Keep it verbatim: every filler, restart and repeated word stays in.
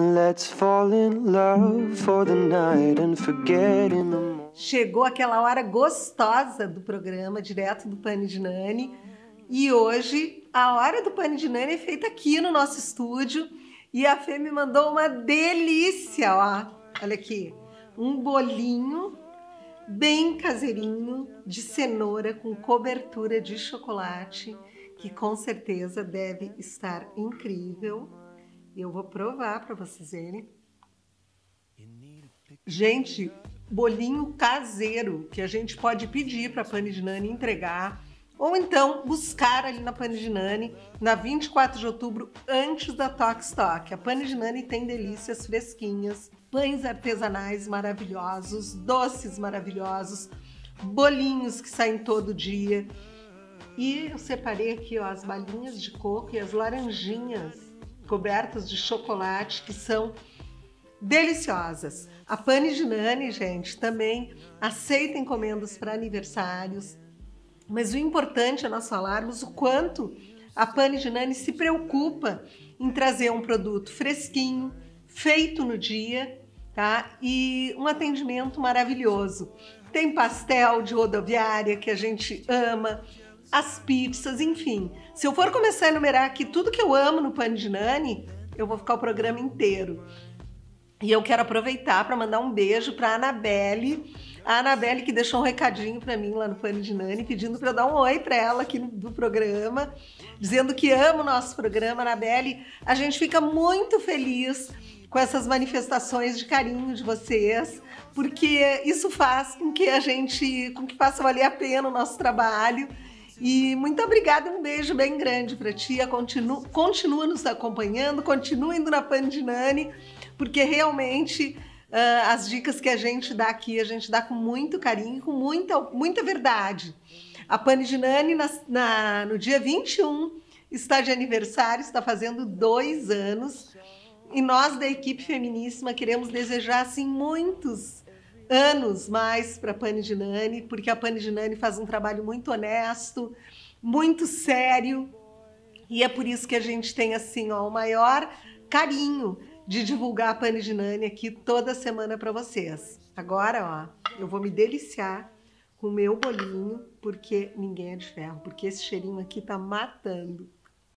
Let's fall in love for the night and forget in the morning. Chegou aquela hora gostosa do programa, direto do Pane di Nanni. E hoje, a hora do Pane di Nanni é feita aqui no nosso estúdio. E a Fê me mandou uma delícia, ó. Olha aqui. Um bolinho bem caseirinho de cenoura com cobertura de chocolate, que com certeza deve estar incrível. Eu vou provar para vocês verem. Gente, bolinho caseiro que a gente pode pedir para a Pane di Nanni entregar, ou então buscar ali na Pane di Nanni, na vinte e quatro de outubro, antes da Toque Stock. A Pane di Nanni tem delícias fresquinhas, pães artesanais maravilhosos, doces maravilhosos, bolinhos que saem todo dia. E eu separei aqui, ó, as balinhas de coco e as laranjinhas cobertas de chocolate, que são deliciosas. A Pane di Nanni, gente, também aceita encomendas para aniversários, mas o importante é nós falarmos o quanto a Pane di Nanni se preocupa em trazer um produto fresquinho, feito no dia, tá? E um atendimento maravilhoso. Tem pastel de rodoviária, que a gente ama, as pizzas, enfim. Se eu for começar a enumerar aqui tudo que eu amo no Pane di Nanni, eu vou ficar o programa inteiro. E eu quero aproveitar para mandar um beijo para a Anabelle. A Anabelle que deixou um recadinho para mim lá no Pane di Nanni, pedindo para eu dar um oi para ela aqui do programa, dizendo que ama o nosso programa. Anabelle, a gente fica muito feliz com essas manifestações de carinho de vocês, porque isso faz com que a gente, com que faça valer a pena o nosso trabalho. E muito obrigada, um beijo bem grande para ti. Continua, continua nos acompanhando, continua indo na Pane di Nanni, porque realmente uh, as dicas que a gente dá aqui, a gente dá com muito carinho, com muita, muita verdade. A Pane di Nanni, na, na, no dia vinte e um, está de aniversário, está fazendo dois anos. E nós da equipe Feminíssima queremos desejar assim, muitos anos mais para a Pane di Nanni, porque a Pane di Nanni faz um trabalho muito honesto, muito sério, e é por isso que a gente tem assim, ó, o maior carinho de divulgar a Pane di Nanni aqui toda semana para vocês. Agora, ó, eu vou me deliciar com o meu bolinho, porque ninguém é de ferro, porque esse cheirinho aqui tá matando.